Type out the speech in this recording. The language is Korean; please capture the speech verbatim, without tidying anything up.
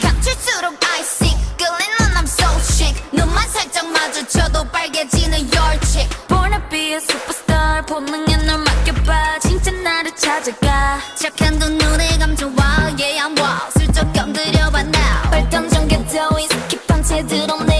겹칠수록 I sick 끌린 넌 I'm so chic 눈만 살짝 마주쳐도 빨개지는 your chick Born to be a superstar 본능에 널 맡겨봐 진짜 나를 찾아가 착한 두 눈에 감춰와 yeah I'm wild 슬쩍 건드려봐 now 발등정개 더위 스킵한 채 드러내